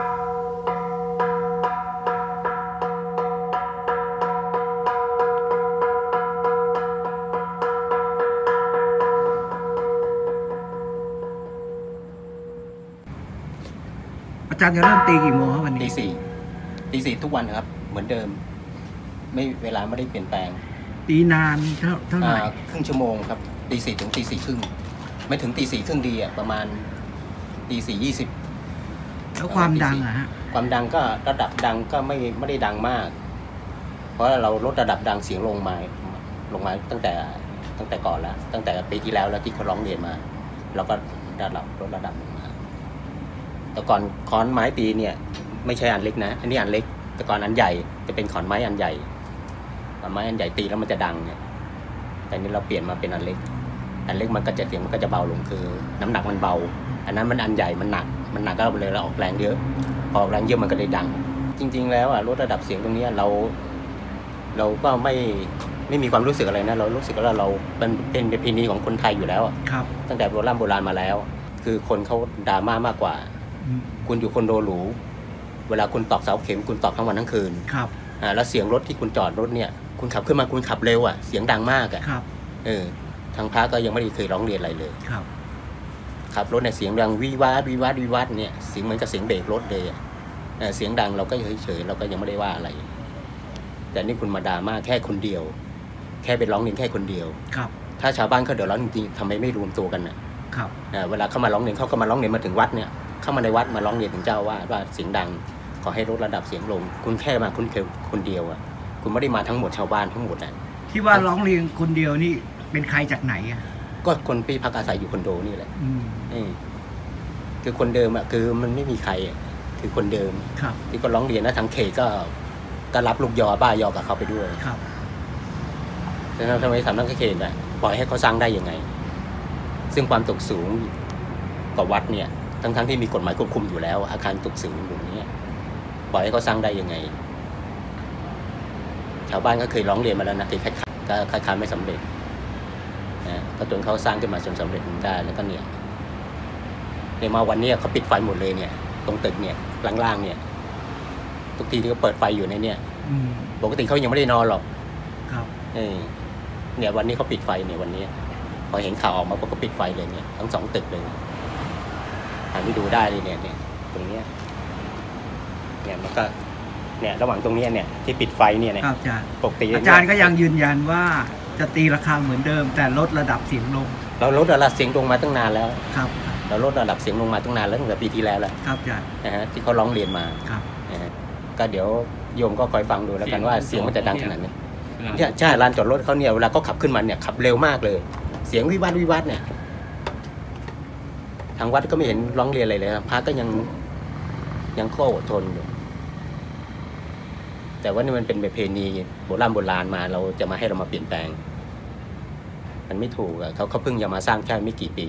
อาจารย์จะเริ่มตีกี่โมงครับวันนี้ตี 4ตี 4ทุกวันครับเหมือนเดิมไม่เวลาไม่ได้เปลี่ยนแปลงตีนานเท่าไหร่ครึ่งชั่วโมงครับตี 4ถึงตี 4 ครึ่งไม่ถึงตี 4 ครึ่งดีอ่ะประมาณตี 4:20แล้วความดังอะฮะความดังก็ระดับดังก็ไม่ได้ดังมากเพราะเราลดระดับดังเสียงลงมาตั้งแต่ก่อนแล้วตั้งแต่ปีที่แล้วแล้วที่เขาร้องเรียนมาเราก็ลดระดับลงมาแต่ก่อนขอนไม้ตีเนี่ยไม่ใช่อันเล็กนะอันนี้อันเล็กแต่ก่อนอันใหญ่จะเป็นขอนไม้อันใหญ่ตีแล้วมันจะดังเนี่ยแต่นี้เราเปลี่ยนมาเป็นอันเล็กมันก็จะเสียงมันก็จะเบาลงคือน้ำหนักมันเบาอันนั้นมันอันใหญ่มันหนักก็เลยเราออกแรงเยอะพอแรงเยอะมันก็เลยดังจริงๆแล้วอ่ะลดระดับเสียงตรงนี้เราก็ไม่มีความรู้สึกอะไรนะเรารู้สึกว่าเราเป็นประเพณีของคนไทยอยู่แล้วครับตั้งแต่โบราณมาแล้วคือคนเขาดราม่ามากกว่าคุณอยู่คอนโดหรูเวลาคุณตอกเสาเข็มคุณตอกทั้งวันทั้งคืนครับแล้วเสียงรถที่คุณจอดรถเนี่ยคุณขับขึ้นมาคุณขับเร็วอ่ะเสียงดังมากอ่ะครับทางพระก็ยังไม่ได้เคยร้องเรียนอะไรเลยครับขับรถในเสียงดังวิวาดเนี่ยเสียงเหมือนกับเสียงเบรกรถเลยเสียงดังเราก็เฉยเราก็ยังไม่ได้ว่าอะไรแต่นี่คุณมาด่ามากแค่คนเดียวแค่ไปร้องเรียนแค่คนเดียวครับถ้าชาวบ้านเขาเดือดร้อนจริงๆทำไมไม่รวมตัวกันนะครับเวลาเขามาร้องเรียนเขาก็มาร้องเรียนมาถึงวัดเนี่ยเข้ามาในวัดมาร้องเรียนถึงเจ้าว่าเสียงดังขอให้ลดระดับเสียงลงคุณแค่มาคุณคนเดียวอ่ะคุณไม่ได้มาทั้งหมดชาวบ้านทั้งหมดอ่ะที่ว่าร้องเรียนคนเดียวนี่เป็นใครจากไหนอ่ะก็คนที่พักอาศัยอยู่คอนโดนี่แหละคือคนเดิมอ่ะคือมันไม่มีใครคือคนเดิมครับที่ก็ร้องเรียนนะทางเขตก็รับลูกยอบ้ายอกับเขาไปด้วยครับแล้วทำไมสำนักเขตอ่ะปล่อยให้เขาสร้างได้ยังไงซึ่งความตกสูงต่อวัดเนี่ยทั้งที่มีกฎหมายควบคุมอยู่แล้วอาคารตกสูงอยู่นี้ปล่อยให้เขาสร้างได้ยังไงชาวบ้านก็เคยร้องเรียนมาแล้วนะที่คัดค้านไม่สำเร็จก็จนเขาสร้างขึ้นมาจนสำเร็จได้แล้วก็เนี่ยในมาวันนี้เขาปิดไฟหมดเลยเนี่ยตรงตึกเนี่ยล่างเนี่ยทุกทีที่เขาเปิดไฟอยู่ในเนี่ยปกติเขายังไม่ได้นอนหรอกครับเนี่ยวันนี้เขาปิดไฟเนี่ยวันนี้พอเห็นข่าวออกมาก็ปิดไฟเลยเนี่ยทั้ง2ตึกเลยอันนี้ดูได้เลยเนี่ยตรงเนี้ยเนี่ยมันก็เนี่ยระหว่างตรงนี้เนี่ยที่ปิดไฟเนี่ยอาจารย์ปกติอาจารย์ก็ยังยืนยันว่าจะตีราคาเหมือนเดิมแต่ลดระดับเสียงลงเราลดระดับเสียงลงมาตั้งนานแล้วครับเราลดระดับเสียงลงมาตั้งนานแล้วตั้งแต่ปีที่แล้วครับอาจารย์ที่เขาร้องเรียนมาครับก็เดี๋ยวโยมก็คอยฟังดูแล้วกันว่าเสียงมันจะดังขนาดไหนเนี่ยใช่ลานจอดรถเขาเนี่ยเวลาก็ขับขึ้นมาเนี่ยขับเร็วมากเลยเสียงวิวาดเนี่ยทางวัดก็ไม่เห็นร้องเรียนอะไรเลยพระก็ยังข้ออดทนอยู่แต่ว่านี่มันเป็นประเพณีโบราณมาเราจะมาให้เรามาเปลี่ยนแปลงมันไม่ถูกเขาเพิ่งจะมาสร้างแค่ไม่กี่ปี